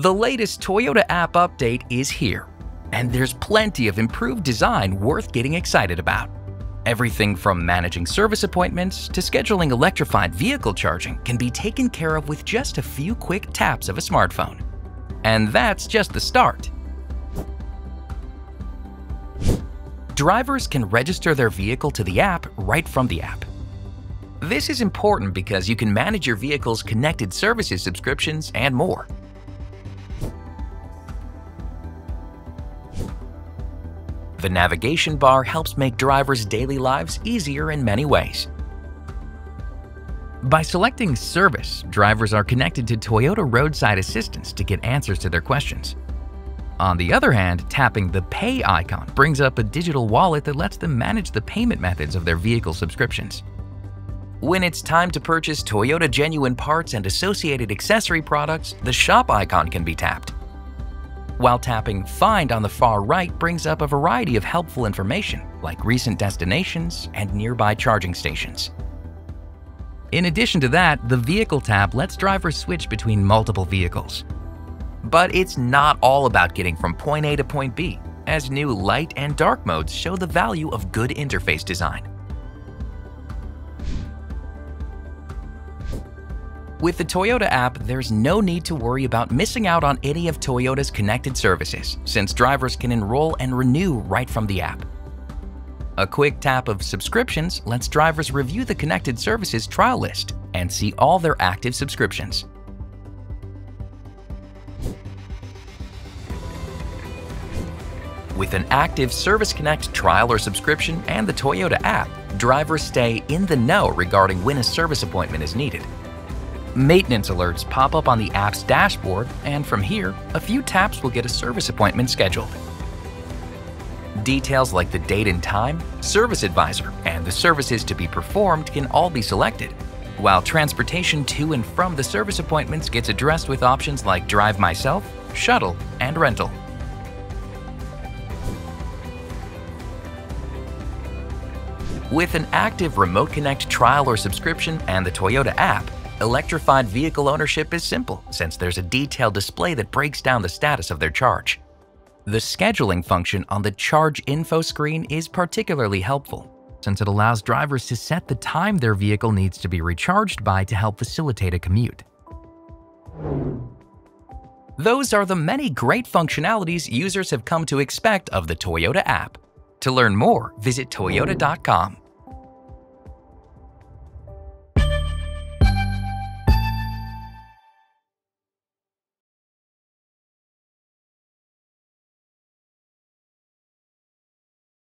The latest Toyota app update is here, and there's plenty of improved design worth getting excited about. Everything from managing service appointments to scheduling electrified vehicle charging can be taken care of with just a few quick taps of a smartphone. And that's just the start. Drivers can register their vehicle to the app right from the app. This is important because you can manage your vehicle's connected services subscriptions and more. The navigation bar helps make drivers' daily lives easier in many ways. By selecting Service, drivers are connected to Toyota Roadside Assistance to get answers to their questions. On the other hand, tapping the Pay icon brings up a digital wallet that lets them manage the payment methods of their vehicle subscriptions. When it's time to purchase Toyota genuine parts and associated accessory products, the Shop icon can be tapped, while tapping Find on the far right brings up a variety of helpful information like recent destinations and nearby charging stations. In addition to that, the Vehicle tab lets drivers switch between multiple vehicles. But it's not all about getting from point A to point B, as new light and dark modes show the value of good interface design. With the Toyota app, there's no need to worry about missing out on any of Toyota's connected services, since drivers can enroll and renew right from the app. A quick tap of Subscriptions lets drivers review the connected services trial list and see all their active subscriptions. With an active Service Connect trial or subscription and the Toyota app, drivers stay in the know regarding when a service appointment is needed. Maintenance alerts pop up on the app's dashboard, and from here, a few taps will get a service appointment scheduled. Details like the date and time, service advisor, and the services to be performed can all be selected, while transportation to and from the service appointments gets addressed with options like Drive Myself, Shuttle, and Rental. With an active Remote Connect trial or subscription and the Toyota app, electrified vehicle ownership is simple, since there's a detailed display that breaks down the status of their charge. The scheduling function on the charge info screen is particularly helpful, since it allows drivers to set the time their vehicle needs to be recharged by to help facilitate a commute. Those are the many great functionalities users have come to expect of the Toyota app. To learn more, visit toyota.com.